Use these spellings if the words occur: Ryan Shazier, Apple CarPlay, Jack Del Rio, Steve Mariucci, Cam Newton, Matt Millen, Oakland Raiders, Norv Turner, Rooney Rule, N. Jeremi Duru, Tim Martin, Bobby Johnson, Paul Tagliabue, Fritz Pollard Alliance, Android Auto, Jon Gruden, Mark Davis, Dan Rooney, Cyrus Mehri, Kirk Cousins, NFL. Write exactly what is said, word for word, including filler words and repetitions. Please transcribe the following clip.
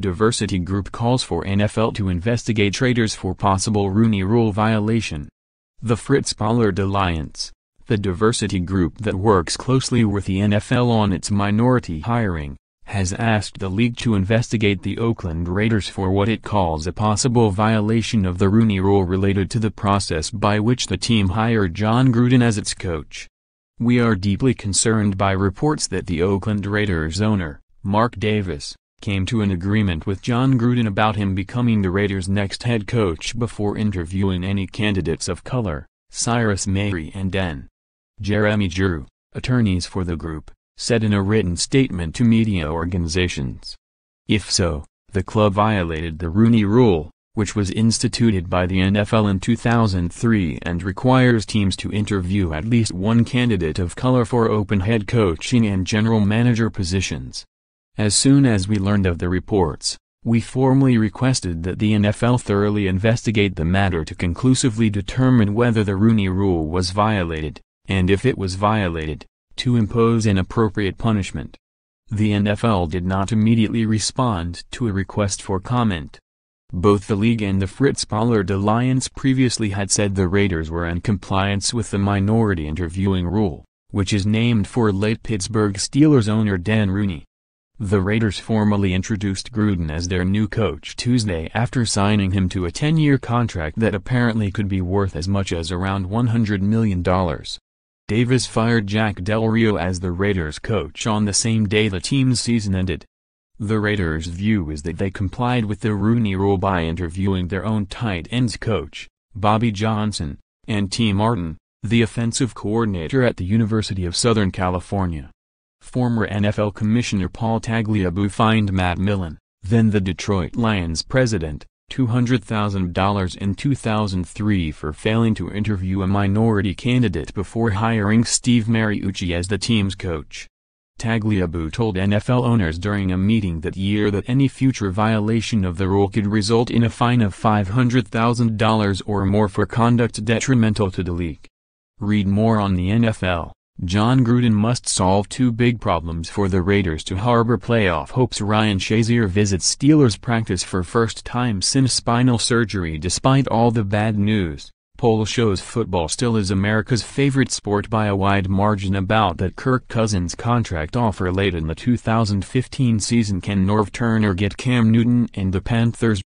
Diversity Group calls for N F L to investigate traders for possible Rooney Rule violation. The Fritz Pollard Alliance, the diversity group that works closely with the N F L on its minority hiring, has asked the league to investigate the Oakland Raiders for what it calls a possible violation of the Rooney Rule related to the process by which the team hired Jon Gruden as its coach. "We are deeply concerned by reports that the Oakland Raiders owner, Mark Davis, came to an agreement with Jon Gruden about him becoming the Raiders' next head coach before interviewing any candidates of color," Cyrus Mehri and N. Jeremi Duru, attorneys for the group, said in a written statement to media organizations. If so, the club violated the Rooney Rule, which was instituted by the N F L in two thousand three and requires teams to interview at least one candidate of color for open head coaching and general manager positions. "As soon as we learned of the reports, we formally requested that the N F L thoroughly investigate the matter to conclusively determine whether the Rooney Rule was violated, and if it was violated, to impose an appropriate punishment." The N F L did not immediately respond to a request for comment. Both the league and the Fritz Pollard Alliance previously had said the Raiders were in compliance with the minority interviewing rule, which is named for late Pittsburgh Steelers owner Dan Rooney. The Raiders formally introduced Gruden as their new coach Tuesday after signing him to a ten-year contract that apparently could be worth as much as around one hundred million dollars. Davis fired Jack Del Rio as the Raiders' coach on the same day the team's season ended. The Raiders' view is that they complied with the Rooney Rule by interviewing their own tight ends coach, Bobby Johnson, and Tim Martin, the offensive coordinator at the University of Southern California. Former N F L Commissioner Paul Tagliabue fined Matt Millen, then the Detroit Lions president, two hundred thousand dollars in two thousand three for failing to interview a minority candidate before hiring Steve Mariucci as the team's coach. Tagliabue told N F L owners during a meeting that year that any future violation of the rule could result in a fine of five hundred thousand dollars or more for conduct detrimental to the league. Read more on the N F L. Jon Gruden must solve two big problems for the Raiders to harbor playoff hopes. Ryan Shazier visits Steelers practice for first time since spinal surgery. Despite all the bad news, poll shows football still is America's favorite sport by a wide margin. About that Kirk Cousins contract offer late in the two thousand fifteen season. Can Norv Turner get Cam Newton and the Panthers?